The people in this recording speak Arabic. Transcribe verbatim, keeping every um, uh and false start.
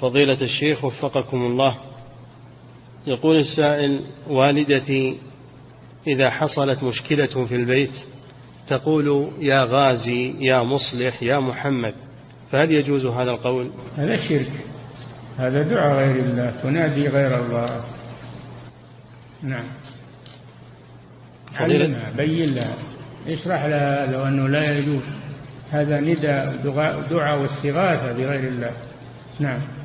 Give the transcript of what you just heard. فضيلة الشيخ وفقكم الله، يقول السائل: والدتي إذا حصلت مشكلة في البيت تقول يا غازي يا مصلح يا محمد، فهل يجوز هذا القول؟ هذا شرك، هذا دعاء غير الله، تنادي غير الله. نعم، علمها، بين لها، اشرح لها لو أنه لا يجوز، هذا ندى دعاء واستغاثة بغير الله. نعم.